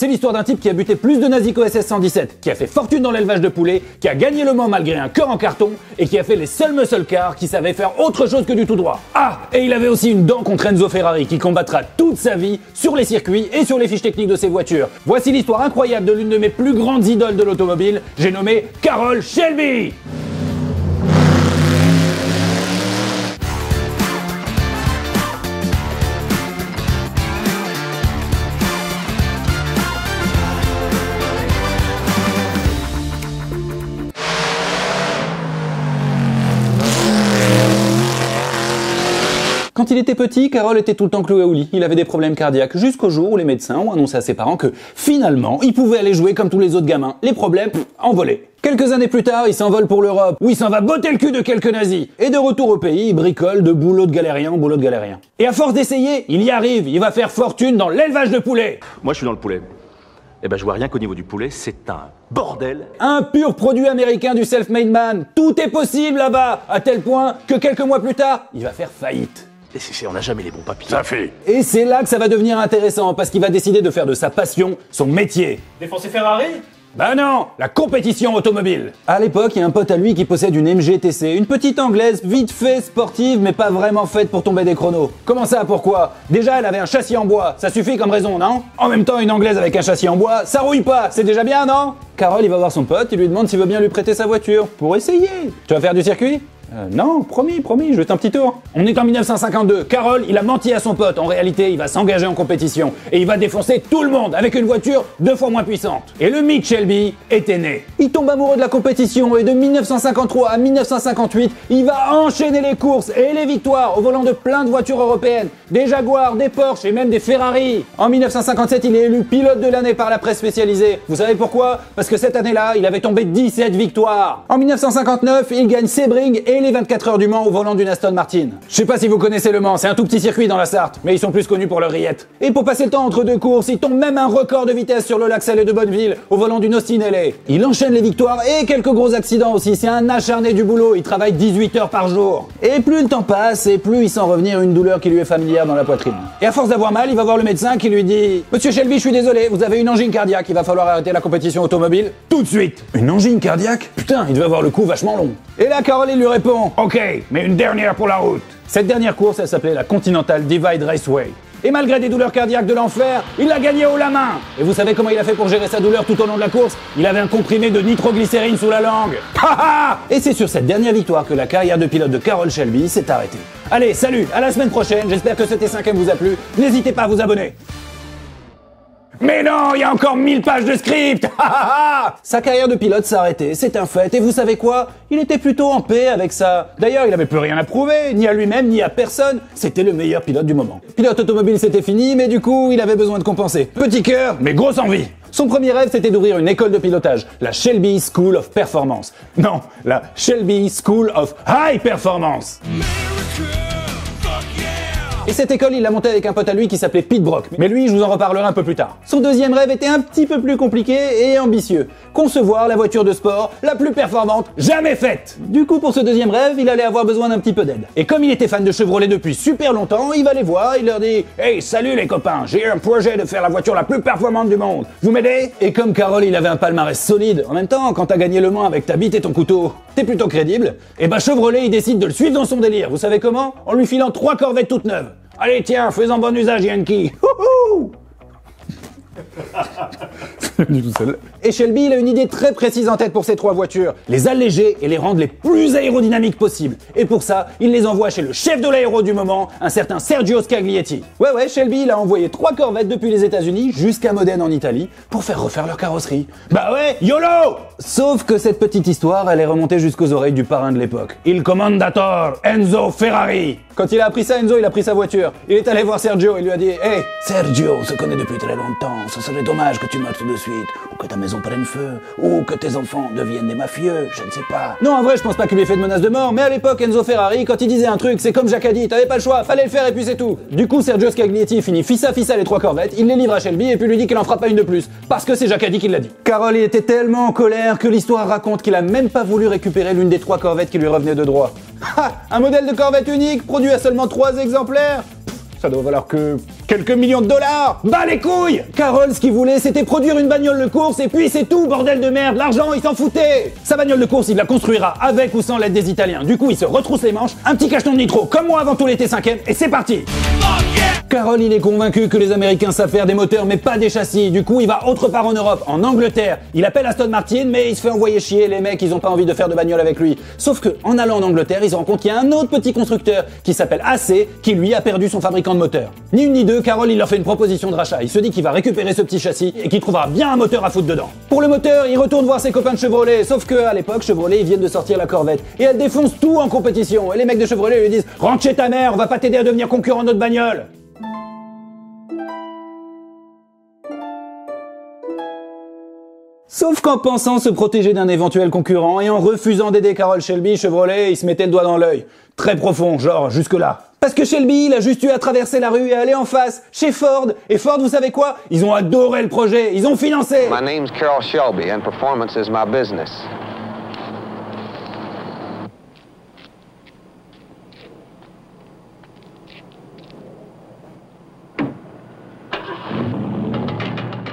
C'est l'histoire d'un type qui a buté plus de Nazico SS117, qui a fait fortune dans l'élevage de poulets, qui a gagné le Mans malgré un cœur en carton, et qui a fait les seuls muscle cars qui savaient faire autre chose que du tout droit. Ah, et il avait aussi une dent contre Enzo Ferrari, qui combattra toute sa vie sur les circuits et sur les fiches techniques de ses voitures. Voici l'histoire incroyable de l'une de mes plus grandes idoles de l'automobile, j'ai nommé Carroll Shelby. Quand il était petit, Carroll était tout le temps cloué au lit, il avait des problèmes cardiaques, jusqu'au jour où les médecins ont annoncé à ses parents que, finalement, il pouvait aller jouer comme tous les autres gamins. Les problèmes, envolés. Quelques années plus tard, il s'envole pour l'Europe, où il s'en va botter le cul de quelques nazis. Et de retour au pays, il bricole de boulot de galérien en boulot de galérien. Et à force d'essayer, il y arrive, il va faire fortune dans l'élevage de poulets. Moi, je suis dans le poulet. Eh ben, je vois rien qu'au niveau du poulet, c'est un bordel. Un pur produit américain du self-made man. Tout est possible là-bas, à tel point que quelques mois plus tard, il va faire faillite. On n'a jamais les bons papiers. Ça fait. Et c'est là que ça va devenir intéressant, parce qu'il va décider de faire de sa passion son métier. Défoncer Ferrari ? Bah non, la compétition automobile. À l'époque, il y a un pote à lui qui possède une MGTC, une petite anglaise vite fait sportive, mais pas vraiment faite pour tomber des chronos. Comment ça, pourquoi ? Déjà, elle avait un châssis en bois, ça suffit comme raison, non ? En même temps, une anglaise avec un châssis en bois, ça rouille pas, c'est déjà bien, non ? Carroll, il va voir son pote, il lui demande s'il veut bien lui prêter sa voiture, pour essayer. Tu vas faire du circuit ? Non, promis, juste un petit tour. On est en 1952, Carroll, il a menti à son pote. En réalité, il va s'engager en compétition et il va défoncer tout le monde avec une voiture 2 fois moins puissante. Et le mythe Shelby était né. Il tombe amoureux de la compétition et de 1953 à 1958, il va enchaîner les courses et les victoires au volant de plein de voitures européennes, des Jaguars, des Porsche et même des Ferrari. En 1957, il est élu pilote de l'année par la presse spécialisée. Vous savez pourquoi ? Parce que cette année-là, il avait tombé 17 victoires. En 1959, il gagne Sebring et les 24 heures du Mans au volant d'une Aston Martin. Je sais pas si vous connaissez le Mans, c'est un tout petit circuit dans la Sarthe, mais ils sont plus connus pour leur rillette. Et pour passer le temps entre deux courses, il tombe même un record de vitesse sur le lac Salé de Bonneville au volant d'une Austin Healey. Il enchaîne les victoires et quelques gros accidents aussi, c'est un acharné du boulot, il travaille 18 heures par jour. Et plus le temps passe, et plus il sent revenir une douleur qui lui est familière dans la poitrine. Et à force d'avoir mal, il va voir le médecin qui lui dit « Monsieur Shelby, je suis désolé, vous avez une angine cardiaque, il va falloir arrêter la compétition automobile tout de suite !» Une angine cardiaque ? Putain, il devait avoir le coup vachement long. Et là, Carroll, il lui répond « Ok, mais une dernière pour la route !» Cette dernière course, elle s'appelait la Continental Divide Raceway. Et malgré des douleurs cardiaques de l'enfer, il l'a gagné haut la main. Et vous savez comment il a fait pour gérer sa douleur tout au long de la course? Il avait un comprimé de nitroglycérine sous la langue. Et c'est sur cette dernière victoire que la carrière de pilote de Carroll Shelby s'est arrêtée. Allez, salut, à la semaine prochaine, j'espère que ce T5M vous a plu, n'hésitez pas à vous abonner. Mais non, il y a encore 1000 pages de script. Sa carrière de pilote s'est arrêtée, c'est un fait, et vous savez quoi? Il était plutôt en paix avec ça. D'ailleurs, il n'avait plus rien à prouver, ni à lui-même, ni à personne. C'était le meilleur pilote du moment. Pilote automobile, c'était fini, mais du coup, il avait besoin de compenser. Petit cœur, mais grosse envie. Son premier rêve, c'était d'ouvrir une école de pilotage, la Shelby School of Performance. Non, la Shelby School of High Performance. Et cette école, il l'a montée avec un pote à lui qui s'appelait Pete Brock, mais lui, je vous en reparlerai un peu plus tard. Son deuxième rêve était un petit peu plus compliqué et ambitieux. Concevoir la voiture de sport la plus performante jamais faite. Du coup, pour ce deuxième rêve, il allait avoir besoin d'un petit peu d'aide. Et comme il était fan de Chevrolet depuis super longtemps, il va les voir, il leur dit « Hey, salut les copains, j'ai un projet de faire la voiture la plus performante du monde, vous m'aidez ?» Et comme Carroll, il avait un palmarès solide, en même temps, quand t'as gagné le Mans avec ta bite et ton couteau, t'es plutôt crédible. Et bah Chevrolet, il décide de le suivre dans son délire, vous savez comment? En lui filant 3 Corvettes toutes neuves. Allez tiens, fais-en bon usage Yankee. Et Shelby, il a une idée très précise en tête pour ces 3 voitures, les alléger et les rendre les plus aérodynamiques possibles. Et pour ça, il les envoie chez le chef de l'aéro du moment, un certain Sergio Scaglietti. Ouais, Shelby, il a envoyé 3 Corvettes depuis les États-Unis jusqu'à Modène en Italie pour faire refaire leur carrosserie. Bah ouais, YOLO! Sauf que cette petite histoire, elle est remontée jusqu'aux oreilles du parrain de l'époque, il commandator Enzo Ferrari. Quand il a appris ça, Enzo, il a pris sa voiture. Il est allé voir Sergio et lui a dit « Hey, Sergio, on se connaît depuis très longtemps, ce serait dommage que tu meurs tout de suite, ou que ta maison prenne feu, ou que tes enfants deviennent des mafieux, je ne sais pas. » Non, en vrai, je pense pas qu'il ait fait de menace de mort, mais à l'époque, Enzo Ferrari, quand il disait un truc, c'est comme Jacques a dit, t'avais pas le choix, fallait le faire et puis c'est tout. Du coup, Sergio Scaglietti finit fissa les 3 Corvettes, il les livre à Shelby et puis lui dit qu'il en fera pas une de plus, parce que c'est Jacques a dit qui l'a dit. Carroll était tellement en colère que l'histoire raconte qu'il a même pas voulu récupérer l'une des 3 Corvettes qui lui revenait de droit. Ha! Un modèle de Corvette unique, produit à seulement 3 exemplaires? Ça doit valoir que... quelques millions de $. Bah les couilles! Carroll, ce qu'il voulait, c'était produire une bagnole de course et puis c'est tout, bordel de merde, l'argent, il s'en foutait! Sa bagnole de course, il la construira avec ou sans l'aide des Italiens. Du coup, il se retrousse les manches, un petit cacheton de nitro, comme moi avant tout l'été 5ème, et c'est parti! Carroll, il est convaincu que les Américains savent faire des moteurs mais pas des châssis. Du coup, il va autre part en Europe, en Angleterre. Il appelle Aston Martin mais il se fait envoyer chier. Les mecs, ils ont pas envie de faire de bagnole avec lui. Sauf que, en allant en Angleterre, ils se rendent compte qu'il y a un autre petit constructeur qui s'appelle AC qui lui a perdu son fabricant de moteurs. Ni une ni deux, Carroll, il leur fait une proposition de rachat. Il se dit qu'il va récupérer ce petit châssis et qu'il trouvera bien un moteur à foutre dedans. Pour le moteur, il retourne voir ses copains de Chevrolet. Sauf que, à l'époque, Chevrolet, ils viennent de sortir la Corvette et elle défonce tout en compétition. Et les mecs de Chevrolet lui disent « Rentre chez ta mère, on va pas t'aider à devenir concurrent de notre bagnole !» Sauf qu'en pensant se protéger d'un éventuel concurrent et en refusant d'aider Carroll Shelby, Chevrolet, il se mettait le doigt dans l'œil. Très profond, genre jusque-là. Parce que Shelby, il a juste eu à traverser la rue et aller en face, chez Ford. Et Ford, vous savez quoi? Ils ont adoré le projet, ils ont financé. My name's Carroll Shelby and performance is my business.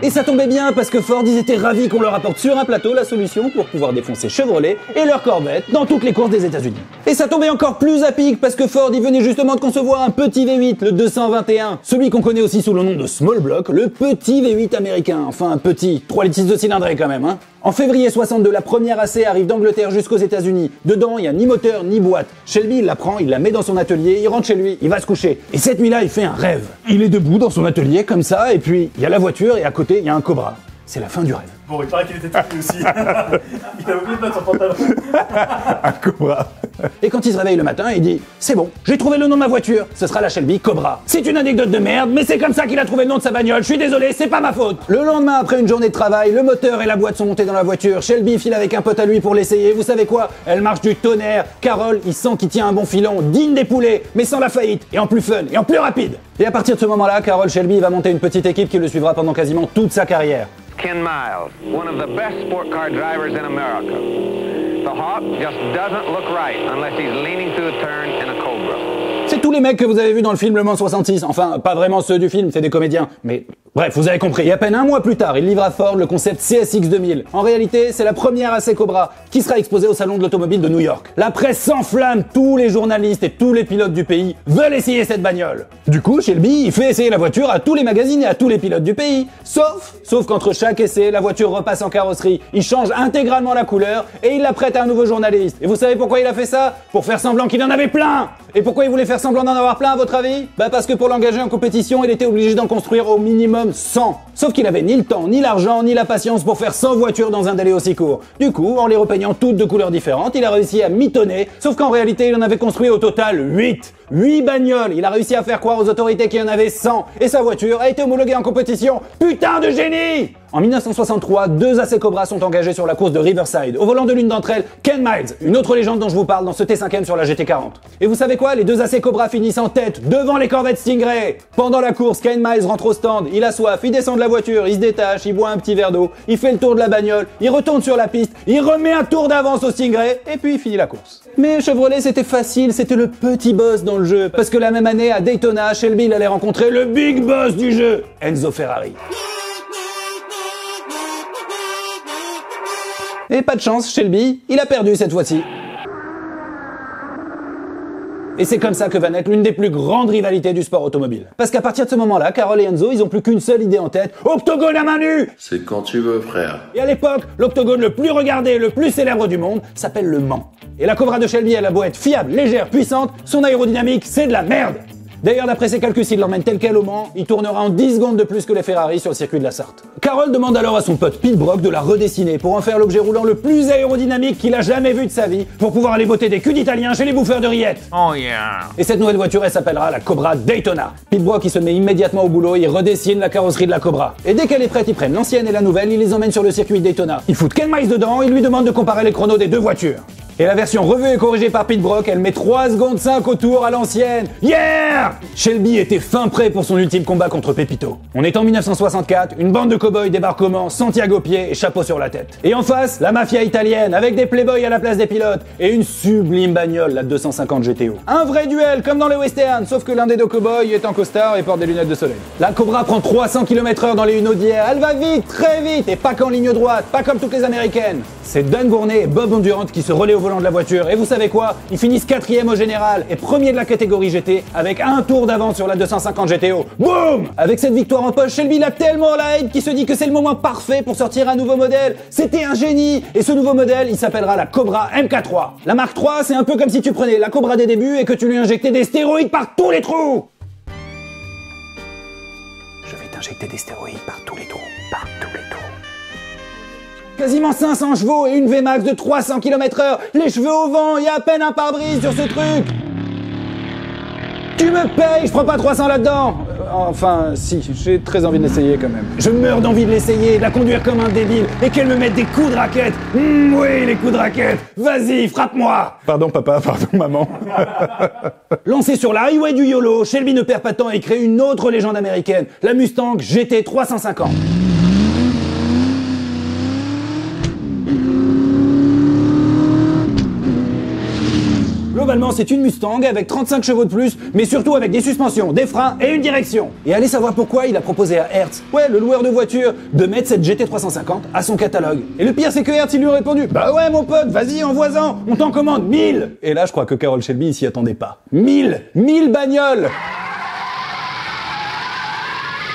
Et ça tombait bien parce que Ford, ils étaient ravis qu'on leur apporte sur un plateau la solution pour pouvoir défoncer Chevrolet et leur Corvette dans toutes les courses des États-Unis. Et ça tombait encore plus à pic parce que Ford, ils venaient justement de concevoir un petit V8, le 221, celui qu'on connaît aussi sous le nom de Small Block, le petit V8 américain, enfin un petit, 3 litres 6 de cylindrée quand même, hein. En février 62, la première AC arrive d'Angleterre jusqu'aux États-Unis. Dedans, il n'y a ni moteur ni boîte. Shelby, il la prend, il la met dans son atelier, il rentre chez lui, il va se coucher. Et cette nuit-là, il fait un rêve. Il est debout dans son atelier comme ça, et puis il y a la voiture et à côté, il y a un Cobra. C'est la fin du rêve. Bon, il paraît qu'il était tout aussi. Il a oublié de mettre son pantalon. Un Cobra. Et quand il se réveille le matin, il dit « C'est bon, j'ai trouvé le nom de ma voiture, ce sera la Shelby Cobra. C'est une anecdote de merde, mais c'est comme ça qu'il a trouvé le nom de sa bagnole, je suis désolé, c'est pas ma faute. » Le lendemain, après une journée de travail, le moteur et la boîte sont montés dans la voiture, Shelby file avec un pote à lui pour l'essayer, vous savez quoi? Elle marche du tonnerre, Carroll, il sent qu'il tient un bon filon, digne des poulets, mais sans la faillite, et en plus fun, et en plus rapide. Et à partir de ce moment-là, Carroll Shelby va monter une petite équipe qui le suivra pendant quasiment toute sa carrière. Ken Miles, one of the best sport car drivers in America. The Hawk just doesn't look right unless he's leaning through a turn in a Cobra. C'est tous les mecs que vous avez vus dans le film Le Mans 66. Enfin, pas vraiment ceux du film, c'est des comédiens. Mais bref, vous avez compris. Et à peine un mois plus tard, il livre à Ford le concept CSX 2000. En réalité, c'est la première AC Cobra qui sera exposée au salon de l'automobile de New York. La presse s'enflamme, tous les journalistes et tous les pilotes du pays veulent essayer cette bagnole. Du coup, Shelby, il fait essayer la voiture à tous les magazines et à tous les pilotes du pays. Sauf qu'entre chaque essai, la voiture repasse en carrosserie, il change intégralement la couleur et il la prête à un nouveau journaliste. Et vous savez pourquoi il a fait ça? Pour faire semblant qu'il en avait plein. Et pourquoi il voulait faire semblant d'en avoir plein à votre avis? Bah parce que pour l'engager en compétition, il était obligé d'en construire au minimum 100. Sauf qu'il avait ni le temps, ni l'argent, ni la patience pour faire 100 voitures dans un délai aussi court. Du coup, en les repeignant toutes de couleurs différentes, il a réussi à mitonner, sauf qu'en réalité, il en avait construit au total 8. 8 bagnoles. Il a réussi à faire croire aux autorités qu'il y en avait 100 et sa voiture a été homologuée en compétition. Putain de génie! En 1963, deux AC Cobra sont engagés sur la course de Riverside. Au volant de l'une d'entre elles, Ken Miles, une autre légende dont je vous parle dans ce T5M sur la GT40. Et vous savez quoi? Les deux AC Cobra finissent en tête devant les Corvettes Stingray. Pendant la course, Ken Miles rentre au stand, il a soif, il descend de la voiture, il se détache, il boit un petit verre d'eau, il fait le tour de la bagnole, il retourne sur la piste, il remet un tour d'avance au Stingray et puis il finit la course. Mais Chevrolet, c'était facile, c'était le petit boss dans le jeu. Parce que la même année, à Daytona, Shelby, il allait rencontrer le big boss du jeu, Enzo Ferrari. Et pas de chance, Shelby, il a perdu cette fois-ci. Et c'est comme ça que va naître l'une des plus grandes rivalités du sport automobile. Parce qu'à partir de ce moment-là, Carroll et Enzo, ils ont plus qu'une seule idée en tête. Octogone à main nue! C'est quand tu veux, frère. Et à l'époque, l'octogone le plus regardé, le plus célèbre du monde, s'appelle le Mans. Et la Cobra de Shelby, elle a beau être fiable, légère, puissante, son aérodynamique, c'est de la merde! D'ailleurs, d'après ses calculs, s'il l'emmène tel quel au Mans, il tournera en 10 secondes de plus que les Ferrari sur le circuit de la Sarthe. Carroll demande alors à son pote Pete Brock de la redessiner pour en faire l'objet roulant le plus aérodynamique qu'il a jamais vu de sa vie, pour pouvoir aller botter des culs d'Italiens chez les bouffeurs de rillettes. Oh yeah. Et cette nouvelle voiture, elle s'appellera la Cobra Daytona. Pete Brock, il se met immédiatement au boulot, il redessine la carrosserie de la Cobra. Et dès qu'elle est prête, ils prennent l'ancienne et la nouvelle, ils les emmènent sur le circuit Daytona. Ils foutent Ken Miles dedans, ils lui demandent de comparer les chronos des deux voitures. Et la version revue et corrigée par Pete Brock, elle met 3 secondes 5 au tour à l'ancienne. Yeah! Shelby était fin prêt pour son ultime combat contre Pepito. On est en 1964, une bande de cow-boys débarque au Mans, Santiago au pied et chapeau sur la tête. Et en face, la mafia italienne, avec des playboys à la place des pilotes et une sublime bagnole, la 250 GTO. Un vrai duel, comme dans les westerns, sauf que l'un des deux cow-boys est en costard et porte des lunettes de soleil. La Cobra prend 300 km/h dans les une d'hier, elle va vite, très vite, et pas qu'en ligne droite, pas comme toutes les américaines. C'est Dan Gurney et Bob Bondurant qui se relaient au volant de la voiture, et vous savez quoi? Ils finissent 4e au général et 1er de la catégorie GT, avec un tour d'avance sur la 250 GTO. Boum! Avec cette victoire en poche, Shelby l'a tellement la hype qu'il se dit que c'est le moment parfait pour sortir un nouveau modèle. C'était un génie! Et ce nouveau modèle, il s'appellera la Cobra mk3. La marque 3, c'est un peu comme si tu prenais la Cobra des débuts et que tu lui injectais des stéroïdes par tous les trous! Je vais t'injecter des stéroïdes par tous les trous, par tous les trous. Quasiment 500 chevaux et une Vmax de 300 km/h, les cheveux au vent, il y a à peine un pare-brise sur ce truc. Tu me payes, je prends pas 300 là-dedans. Enfin, si, j'ai très envie de l'essayer quand même. Je meurs d'envie de l'essayer, de la conduire comme un débile, et qu'elle me mette des coups de raquette. Oui, les coups de raquette. Vas-y, frappe-moi. Pardon papa, pardon maman. Lancé sur la highway du YOLO, Shelby ne perd pas de temps et crée une autre légende américaine, la Mustang GT 350. Globalement, c'est une Mustang avec 35 chevaux de plus, mais surtout avec des suspensions, des freins et une direction. Et allez savoir pourquoi il a proposé à Hertz, ouais, le loueur de voitures, de mettre cette GT350 à son catalogue. Et le pire, c'est que Hertz, il lui a répondu « Bah ouais, mon pote, vas-y, envoie-en, on t'en commande 1000 !» Et là, je crois que Carroll Shelby s'y attendait pas. 1000 bagnoles.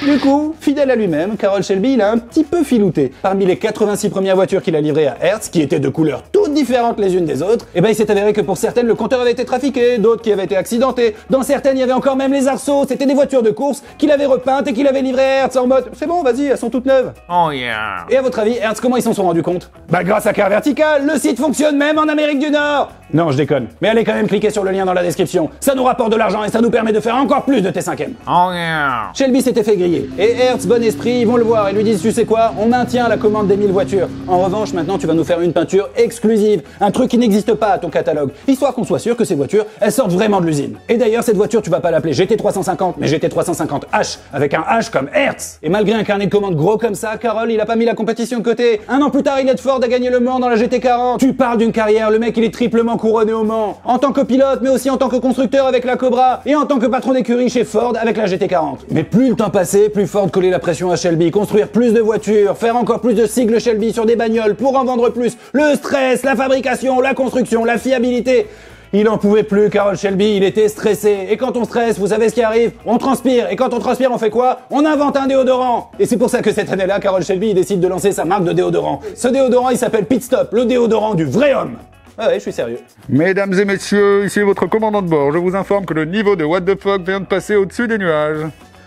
Du coup, fidèle à lui-même, Carroll Shelby, il a un petit peu filouté. Parmi les 86 premières voitures qu'il a livrées à Hertz, qui étaient de couleurs toutes différentes les unes des autres, et ben il s'est avéré que pour certaines, le compteur avait été trafiqué, d'autres qui avaient été accidentés. Dans certaines, il y avait encore même les arceaux, c'était des voitures de course qu'il avait repeintes et qu'il avait livrées à Hertz en mode « C'est bon, vas-y, elles sont toutes neuves ». Oh yeah. Et à votre avis, Hertz, comment ils s'en sont rendus compte? Bah grâce à Car Vertical, le site fonctionne même en Amérique du Nord. Non, je déconne. Mais allez quand même cliquer sur le lien dans la description. Ça nous rapporte de l'argent et ça nous permet de faire encore plus de T5M. Oh yeah. Shelby s'était fait griller. Et Hertz, bon esprit, ils vont le voir et lui disent « Tu sais quoi, on maintient la commande des 1000 voitures. En revanche, maintenant, tu vas nous faire une peinture exclusive, un truc qui n'existe pas à ton catalogue, histoire qu'on soit sûr que ces voitures, elles sortent vraiment de l'usine. Et d'ailleurs, cette voiture, tu vas pas l'appeler GT350, mais GT350H, avec un H comme Hertz. » Et malgré un carnet de commandes gros comme ça, Carroll, il a pas mis la compétition de côté. Un an plus tard, il aide Ford à gagner le Mans dans la GT40. Tu parles d'une carrière, le mec, il est triplement couronné au Mans. En tant que pilote, mais aussi en tant que constructeur avec la Cobra, et en tant que patron d'écurie chez Ford avec la GT40. Mais plus le temps passait, plus Ford coller la pression à Shelby, construire plus de voitures, faire encore plus de sigles Shelby sur des bagnoles pour en vendre plus, le stress, la fabrication, la construction, la fiabilité. Il en pouvait plus, Carroll Shelby, il était stressé. Et quand on stresse, vous savez ce qui arrive? On transpire. Et quand on transpire, on fait quoi? On invente un déodorant. Et c'est pour ça que cette année-là, Carroll Shelby, il décide de lancer sa marque de déodorant. Ce déodorant, il s'appelle Pit Stop, le déodorant du vrai homme. Ah ouais, je suis sérieux. Mesdames et messieurs, ici votre commandant de bord. Je vous informe que le niveau de What the fuck vient de passer au-dessus des nuages.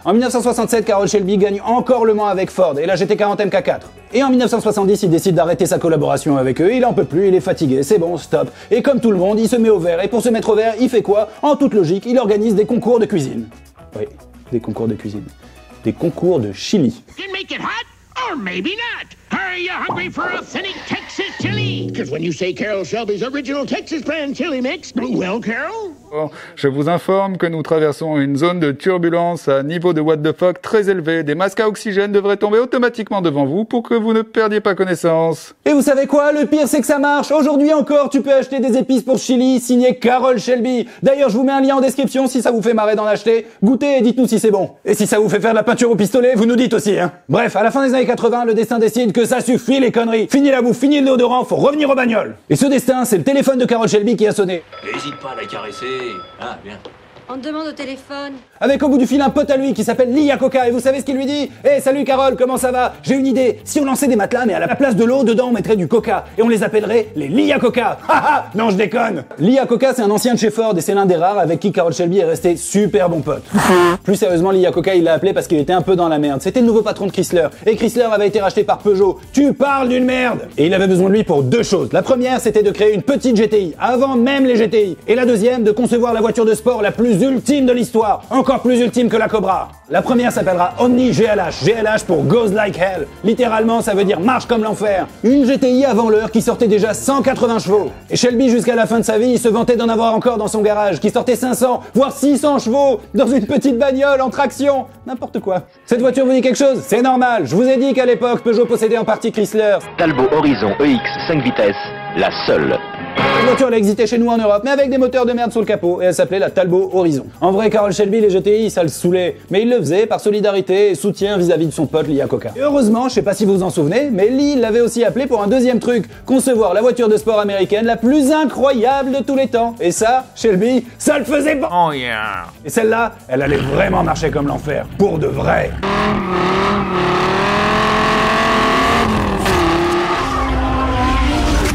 En 1967, Carroll Shelby gagne encore le Mans avec Ford et la GT40 mk4. Et en 1970, il décide d'arrêter sa collaboration avec eux, il en peut plus, il est fatigué, c'est bon, stop. Et comme tout le monde, il se met au vert, et pour se mettre au vert, il fait quoi? En toute logique, il organise des concours de cuisine. Oui, des concours de cuisine. Des concours de chili. Are you hungry for authentic Texas chili? Because when you say Carroll Shelby's original Texas brand chili mix, well, Carroll? Bon, je vous informe que nous traversons une zone de turbulence à niveau de what the fuck très élevé. Des masques à oxygène devraient tomber automatiquement devant vous pour que vous ne perdiez pas connaissance. Et vous savez quoi? Le pire, c'est que ça marche. Aujourd'hui encore, tu peux acheter des épices pour chili signées Carroll Shelby. D'ailleurs, je vous mets un lien en description si ça vous fait marrer d'en acheter. Goûtez et dites-nous si c'est bon. Et si ça vous fait faire de la peinture au pistolet, vous nous dites aussi, hein. Bref, à la fin des années 80, le destin décide que ça suffit les conneries. Fini la bouffe, fini le déodorant, faut revenir aux bagnoles. Et ce destin, c'est le téléphone de Carroll Shelby qui a sonné. N'hésite pas à la caresser. Ah, bien. On te demande au téléphone. Avec au bout du fil un pote à lui qui s'appelle Lee Iacocca, et vous savez ce qu'il lui dit? Eh, hey, salut Carroll, comment ça va? J'ai une idée. Si on lançait des matelas, mais à la place de l'eau, dedans on mettrait du coca, et on les appellerait les Lee Iacocca. Haha, non je déconne. Lee Iacocca, c'est un ancien de chez Ford, et c'est l'un des rares avec qui Carroll Shelby est resté super bon pote. Plus sérieusement, Lee Iacocca, il l'a appelé parce qu'il était un peu dans la merde. C'était le nouveau patron de Chrysler, et Chrysler avait été racheté par Peugeot. Tu parles d'une merde! Et il avait besoin de lui pour deux choses. La première, c'était de créer une petite GTI, avant même les GTI. Et la deuxième, de concevoir la voiture de sport la plus ultime de l'histoire. encore plus ultime que la Cobra. La première s'appellera Omni GLH, GLH pour Goes Like Hell. Littéralement, ça veut dire marche comme l'enfer. Une GTI avant l'heure qui sortait déjà 180 chevaux. Et Shelby, jusqu'à la fin de sa vie, il se vantait d'en avoir encore dans son garage, qui sortait 500, voire 600 chevaux, dans une petite bagnole en traction. N'importe quoi. Cette voiture vous dit quelque chose? C'est normal, je vous ai dit qu'à l'époque, Peugeot possédait en partie Chrysler. Talbot Horizon EX 5 vitesses, la seule. Cette voiture, elle existait chez nous en Europe, mais avec des moteurs de merde sur le capot, et elle s'appelait la Talbot Horizon. En vrai, Carroll Shelby, les GTI, ça le saoulait, mais il le faisait par solidarité et soutien vis-à-vis de son pote Lee Iacocca. Et heureusement, je sais pas si vous vous en souvenez, mais Lee l'avait aussi appelé pour un deuxième truc, concevoir la voiture de sport américaine la plus incroyable de tous les temps. Et ça, Shelby, ça le faisait pas. Oh yeah. Et celle-là, elle allait vraiment marcher comme l'enfer, pour de vrai.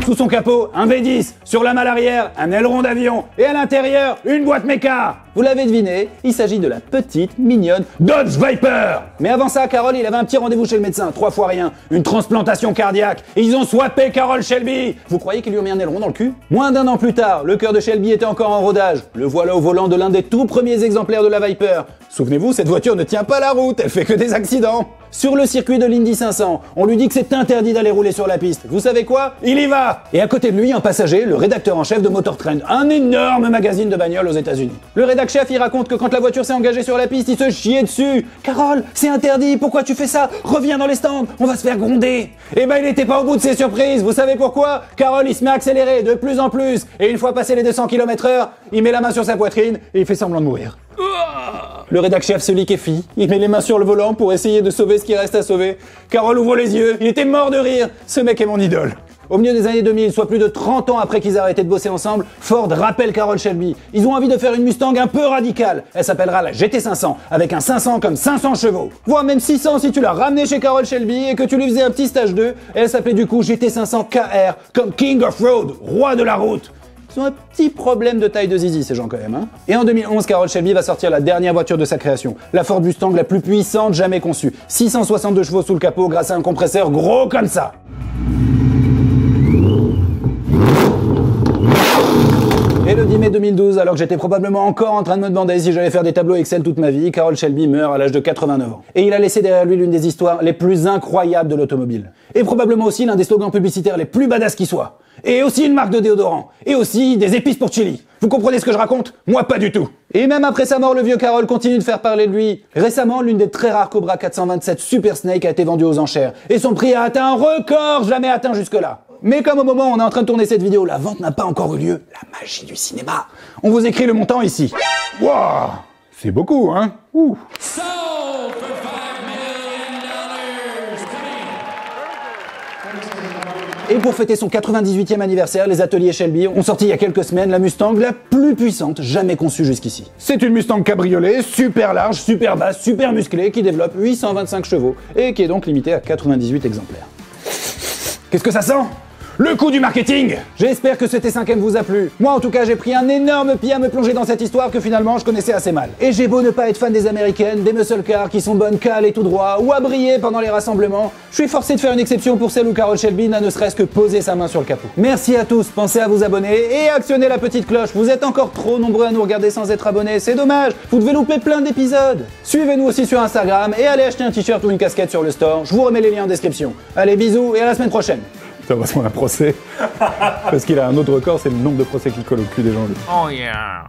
Sous son capot, un V10, sur la malle arrière, un aileron d'avion, et à l'intérieur, une boîte méca. Vous l'avez deviné, il s'agit de la petite, mignonne Dodge Viper. Mais avant ça, Carroll, il avait un petit rendez-vous chez le médecin, 3 fois rien, une transplantation cardiaque, et ils ont swappé Carroll Shelby. Vous croyez qu'ils lui ont mis un aileron dans le cul? Moins d'un an plus tard, le cœur de Shelby était encore en rodage. Le voilà au volant de l'un des tout premiers exemplaires de la Viper. Souvenez-vous, cette voiture ne tient pas la route, elle fait que des accidents. Sur le circuit de l'Indy 500, on lui dit que c'est interdit d'aller rouler sur la piste. Vous savez quoi? Il y va! Et à côté de lui, un passager, le rédacteur en chef de Motor Trend, un énorme magazine de bagnoles aux États-Unis. Le rédac-chef, il raconte que quand la voiture s'est engagée sur la piste, il se chiait dessus. Carroll, c'est interdit, pourquoi tu fais ça? Reviens dans les stands, on va se faire gronder. Eh ben, il n'était pas au bout de ses surprises, vous savez pourquoi? Carroll, il se met à accélérer de plus en plus, et une fois passé les 200 km/h, il met la main sur sa poitrine et il fait semblant de mourir. Le rédac-chef se liquéfie, il met les mains sur le volant pour essayer de sauver ce qui reste à sauver. Carroll ouvre les yeux, il était mort de rire, ce mec est mon idole. Au milieu des années 2000, soit plus de 30 ans après qu'ils arrêtaient de bosser ensemble, Ford rappelle Carroll Shelby. Ils ont envie de faire une Mustang un peu radicale. Elle s'appellera la GT500, avec un 500 comme 500 chevaux. Voire même 600 si tu l'as ramené chez Carroll Shelby et que tu lui faisais un petit stage 2. Elle s'appelait du coup GT500KR, comme King of Road, roi de la route. Ils ont un petit problème de taille de zizi, ces gens, quand même. Hein. Et en 2011, Carroll Shelby va sortir la dernière voiture de sa création. La Ford Mustang la plus puissante jamais conçue. 662 chevaux sous le capot grâce à un compresseur gros comme ça. Et le 10 mai 2012, alors que j'étais probablement encore en train de me demander si j'allais faire des tableaux Excel toute ma vie, Carroll Shelby meurt à l'âge de 89 ans. Et il a laissé derrière lui l'une des histoires les plus incroyables de l'automobile. Et probablement aussi l'un des slogans publicitaires les plus badass qui soient. Et aussi une marque de déodorant. Et aussi des épices pour chili. Vous comprenez ce que je raconte? Moi, pas du tout. Et même après sa mort, le vieux Carroll continue de faire parler de lui. Récemment, l'une des très rares Cobra 427 Super Snake a été vendue aux enchères. Et son prix a atteint un record jamais atteint jusque-là. Mais comme au moment où on est en train de tourner cette vidéo, la vente n'a pas encore eu lieu. La magie du cinéma. On vous écrit le montant ici. Wouah! C'est beaucoup, hein? Ouh. Et pour fêter son 98e anniversaire, les ateliers Shelby ont sorti il y a quelques semaines la Mustang la plus puissante jamais conçue jusqu'ici. C'est une Mustang cabriolet, super large, super basse, super musclée, qui développe 825 chevaux et qui est donc limitée à 98 exemplaires. Qu'est-ce que ça sent? Le coup du marketing! J'espère que cet essai 5ème vous a plu. Moi, en tout cas, j'ai pris un énorme pied à me plonger dans cette histoire que finalement je connaissais assez mal. Et j'ai beau ne pas être fan des américaines, des muscle cars qui sont bonnes qu'à aller tout droit ou à briller pendant les rassemblements, je suis forcé de faire une exception pour celle où Carroll Shelby n'a ne serait-ce que posé sa main sur le capot. Merci à tous, pensez à vous abonner et actionnez la petite cloche. Vous êtes encore trop nombreux à nous regarder sans être abonnés, c'est dommage, vous devez louper plein d'épisodes. Suivez-nous aussi sur Instagram et allez acheter un t-shirt ou une casquette sur le store, je vous remets les liens en description. Allez, bisous et à la semaine prochaine. Putain, parce qu'on a un procès. Parce qu'il a un autre record, c'est le nombre de procès qu'il colle au cul des gens. Oh yeah.